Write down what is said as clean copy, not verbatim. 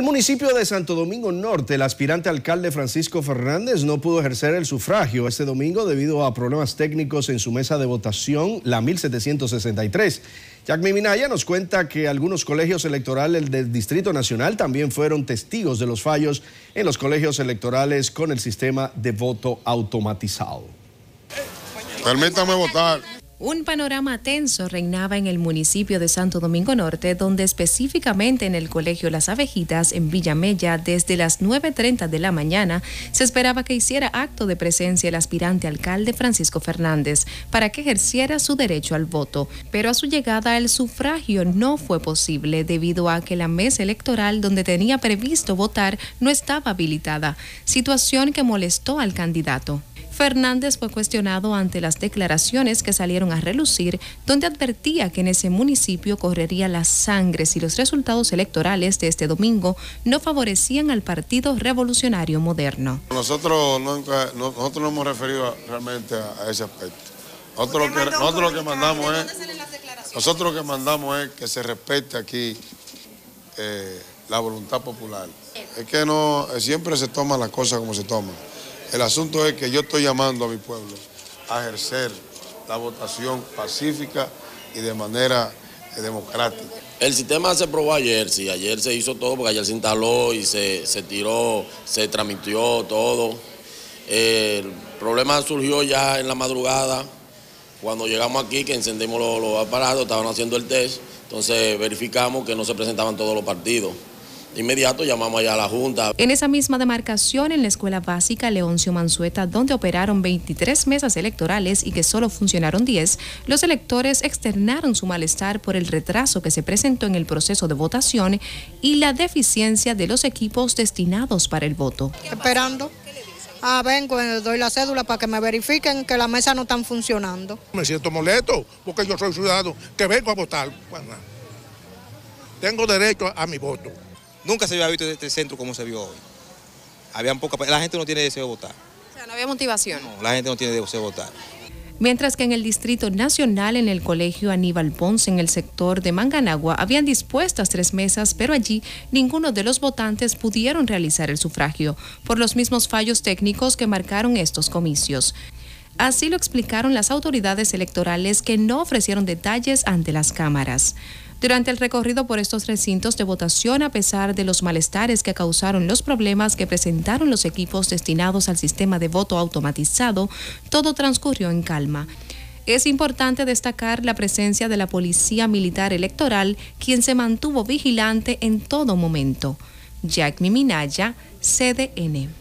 En el municipio de Santo Domingo Norte, el aspirante alcalde Francisco Fernández no pudo ejercer el sufragio este domingo debido a problemas técnicos en su mesa de votación, la 1763. Jack Miminaya nos cuenta que algunos colegios electorales del Distrito Nacional también fueron testigos de los fallos en los colegios electorales con el sistema de voto automatizado. Permítame votar. Un panorama tenso reinaba en el municipio de Santo Domingo Norte, donde específicamente en el Colegio Las Abejitas, en Villamella, desde las 9:30 de la mañana, se esperaba que hiciera acto de presencia el aspirante alcalde Francisco Fernández para que ejerciera su derecho al voto. Pero a su llegada, el sufragio no fue posible debido a que la mesa electoral donde tenía previsto votar no estaba habilitada, situación que molestó al candidato. Fernández fue cuestionado ante las declaraciones que salieron a relucir, donde advertía que en ese municipio correría la sangre si los resultados electorales de este domingo no favorecían al Partido Revolucionario Moderno. Nosotros no hemos referido realmente a ese aspecto. Nosotros lo que mandamos es que se respete aquí la voluntad popular. Es que no siempre se toman las cosas como se toman. El asunto es que yo estoy llamando a mi pueblo a ejercer la votación pacífica y de manera democrática. El sistema se probó ayer, sí, ayer se hizo todo, porque ayer se instaló y se tiró, se transmitió todo. El problema surgió ya en la madrugada, cuando llegamos aquí, que encendimos los aparatos, estaban haciendo el test, entonces verificamos que no se presentaban todos los partidos. De inmediato llamamos allá a la Junta. En esa misma demarcación, en la escuela básica Leoncio Mansueta, donde operaron 23 mesas electorales y que solo funcionaron 10, los electores externaron su malestar por el retraso que se presentó en el proceso de votación y la deficiencia de los equipos destinados para el voto. Esperando. Vengo, doy la cédula para que me verifiquen que las mesas no están funcionando. Me siento molesto porque yo soy ciudadano que vengo a votar. Bueno, tengo derecho a mi voto. Nunca se había visto este centro como se vio hoy. La gente no tiene deseo de votar. O sea, no había motivación. No, la gente no tiene deseo de votar. Mientras que en el Distrito Nacional, en el Colegio Aníbal Ponce, en el sector de Manganagua, habían dispuestas 3 mesas, pero allí ninguno de los votantes pudieron realizar el sufragio, por los mismos fallos técnicos que marcaron estos comicios. Así lo explicaron las autoridades electorales, que no ofrecieron detalles ante las cámaras. Durante el recorrido por estos recintos de votación, a pesar de los malestares que causaron los problemas que presentaron los equipos destinados al sistema de voto automatizado, todo transcurrió en calma. Es importante destacar la presencia de la Policía Militar Electoral, quien se mantuvo vigilante en todo momento. Jack Miminaya, CDN.